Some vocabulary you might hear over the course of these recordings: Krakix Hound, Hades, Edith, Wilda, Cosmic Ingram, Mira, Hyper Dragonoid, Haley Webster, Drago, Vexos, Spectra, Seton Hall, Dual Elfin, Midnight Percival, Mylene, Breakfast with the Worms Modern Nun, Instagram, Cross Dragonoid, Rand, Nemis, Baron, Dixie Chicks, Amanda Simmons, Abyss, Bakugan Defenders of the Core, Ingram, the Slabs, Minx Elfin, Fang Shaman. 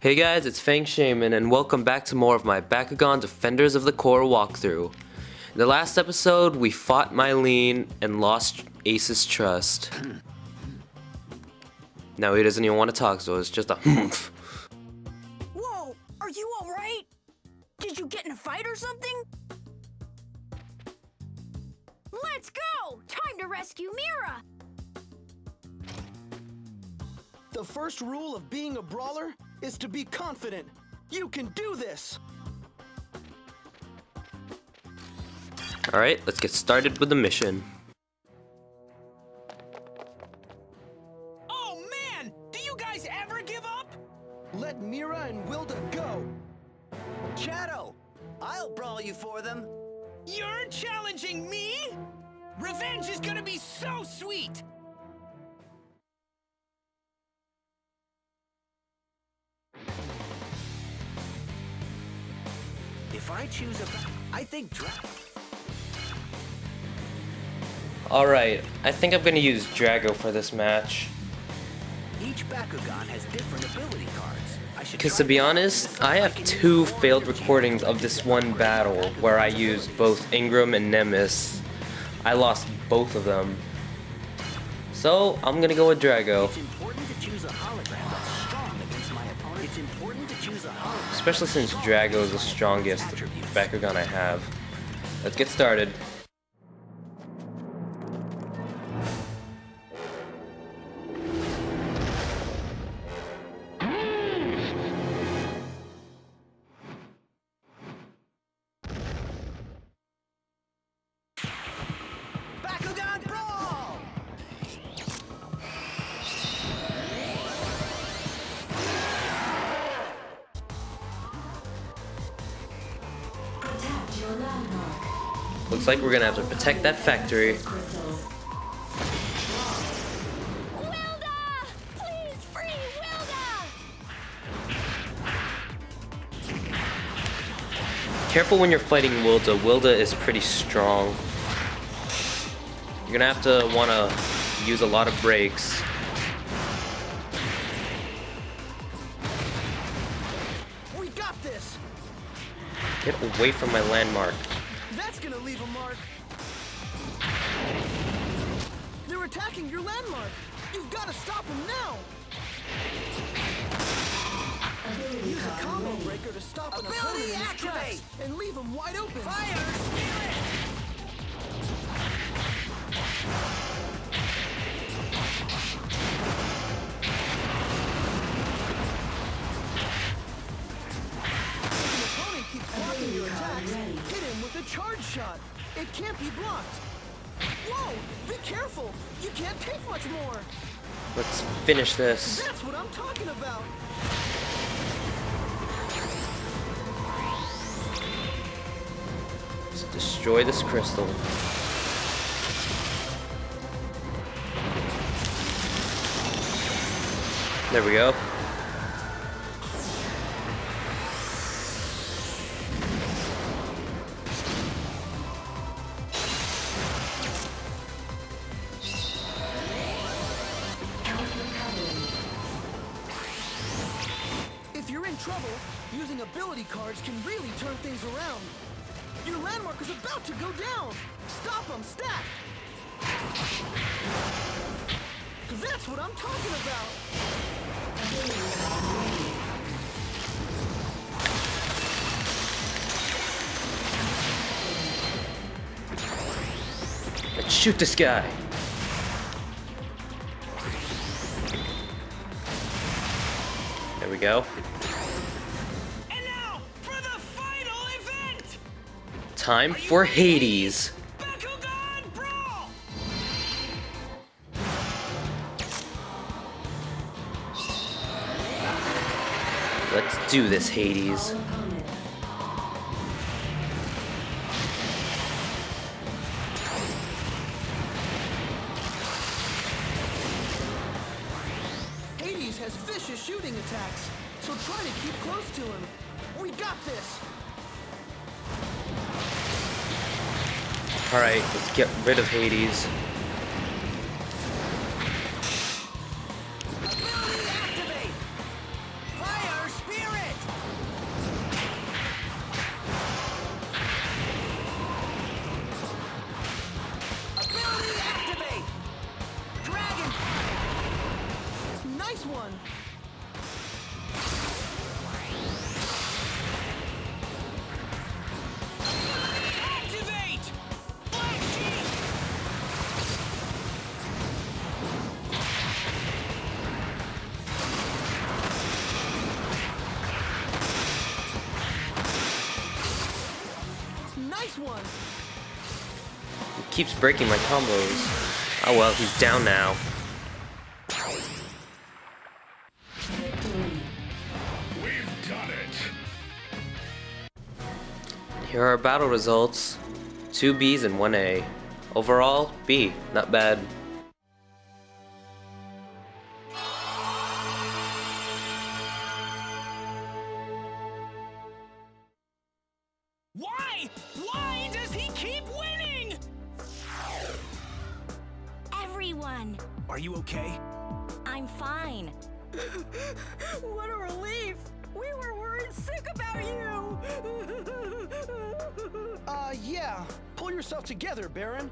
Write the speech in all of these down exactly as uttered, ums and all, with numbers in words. Hey guys, it's Fang Shaman and welcome back to more of my Bakugan Defenders of the Core walkthrough. In the last episode, we fought Mylene and lost Ace's trust. Now he doesn't even want to talk, so it's just a hmph. Whoa, are you alright? Did you get in a fight or something? Let's go! Time to rescue Mira! The first rule of being a brawler is to be confident. You can do this! Alright, let's get started with the mission. Oh man! Do you guys ever give up? Let Mira and Wilda go! Shadow! I'll brawl you for them! You're challenging me?! Revenge is gonna be so sweet! If I choose a... I think... Alright, I think I'm gonna use Drago for this match. Each Bakugan has different ability cards. I should Cause to be honest, I have two failed recordings of this one battle where I used both Ingram and Nemis. I lost both of them. So, I'm gonna go with Drago. It's important to choose a hologram that's strong against my opponent. It's important to choose a hologram. Especially since Drago is the strongest Bakugan I have. Let's get started. Looks like we're gonna have to protect that factory. Wilda! Please free Wilda! Careful when you're fighting Wilda. Wilda is pretty strong. You're gonna have to wanna use a lot of breaks. We got this! Get away from my landmark. That's gonna leave a mark. They're attacking your landmark. You've got to stop them now. Ability Use a combo ready. breaker to stop an ability activate and leave them wide open. Fire spirit. Your opponent keeps blocking your attacks. Ready. Hit him with a charge shot. It can't be blocked. Whoa! Be careful! You can't take much more! Let's finish this. That's what I'm talking about! Let's destroy this crystal. There we go. Using ability cards can really turn things around. Your landmark is about to go down. Stop them, stack. That's what I'm talking about. Let's shoot this guy. There we go. Time for Hades. Bakugan Brawl! Let's do this, Hades. Hades has vicious shooting attacks, so try to keep close to him. We got this. Alright, let's get rid of Hades. Ability activate! Fire speed! keeps breaking my combos. Oh well, he's down now. We've done it. Here are our battle results. Two B's and one A. Overall, B. Not bad. Why? Why does he keep winning? Everyone! Are you okay? I'm fine. What a relief! We were worried sick about you! uh, yeah. Pull yourself together, Baron.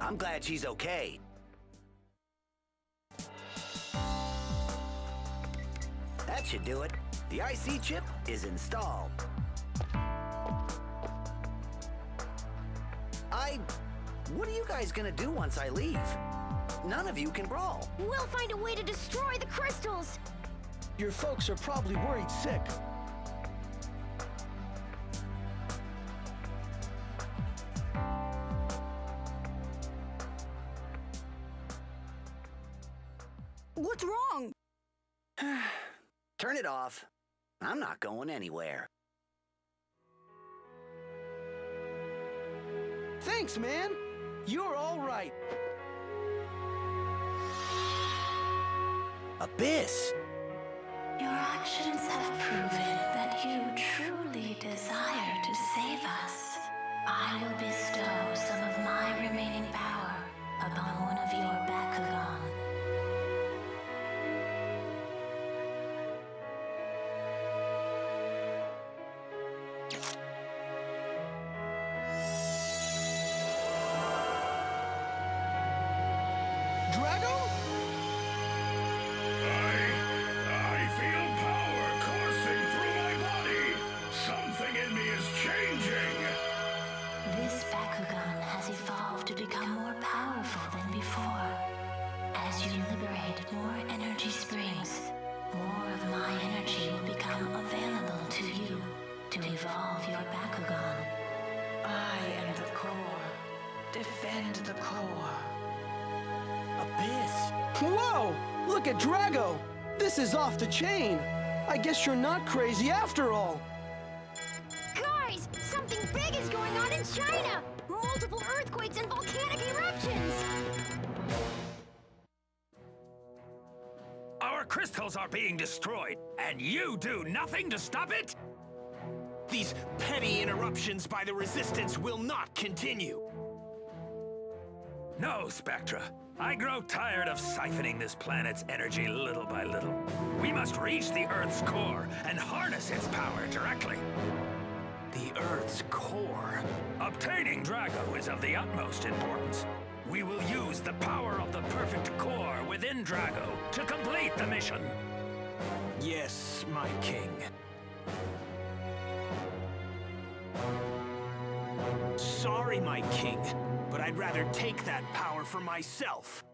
I'm glad she's okay. That should do it. The I C chip is installed. I... What are you guys gonna do once I leave? None of you can brawl. We'll find a way to destroy the crystals! Your folks are probably worried sick. What's wrong? Turn it off. I'm not going anywhere. Thanks, man! You're all right. Abyss! Your actions have proven that you truly desire to save us. I will bestow some of my remaining power upon one of your Bakugan. Defend the core. Abyss! Whoa! Look at Drago! This is off the chain! I guess you're not crazy after all! Guys! Something big is going on in China! Multiple earthquakes and volcanic eruptions! Our crystals are being destroyed, and you do nothing to stop it? These petty interruptions by the Resistance will not continue! No, Spectra. I grow tired of siphoning this planet's energy little by little. We must reach the Earth's core and harness its power directly. The Earth's core? Obtaining Drago is of the utmost importance. We will use the power of the perfect core within Drago to complete the mission. Yes, my king. Sorry, my king. But I'd rather take that power for myself.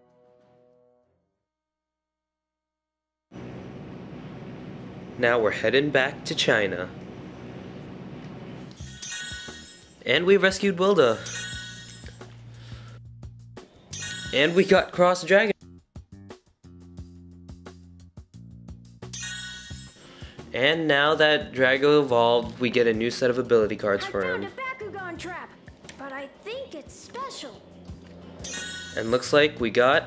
Now we're heading back to China. And we rescued Wilda. And we got Cross Dragonoid. And now that Drago evolved, we get a new set of ability cards I for him. I think it's special. And looks like we got,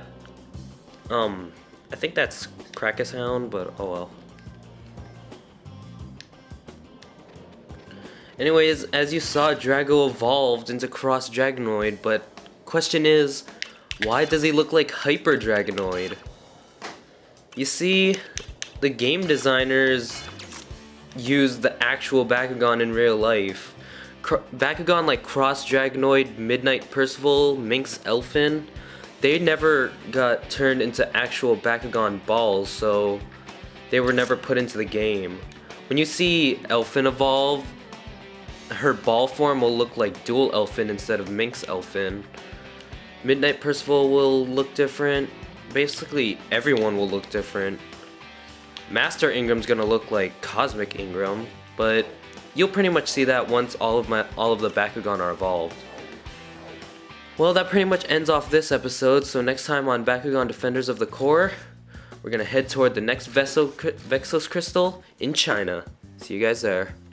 um, I think that's Krakix Hound, but oh well. Anyways, as you saw, Drago evolved into Cross Dragonoid, but question is, why does he look like Hyper Dragonoid? You see, the game designers used the actual Bakugan in real life. Bakugan like Cross Dragonoid, Midnight Percival, Minx Elfin, they never got turned into actual Bakugan balls, so they were never put into the game. When you see Elfin evolve, her ball form will look like Dual Elfin instead of Minx Elfin. Midnight Percival will look different. Basically, everyone will look different. Master Ingram's gonna look like Cosmic Ingram, but you'll pretty much see that once all of my all of the Bakugan are evolved. Well, that pretty much ends off this episode, so next time on Bakugan Defenders of the Core, we're gonna head toward the next Vexos Crystal in China. See you guys there.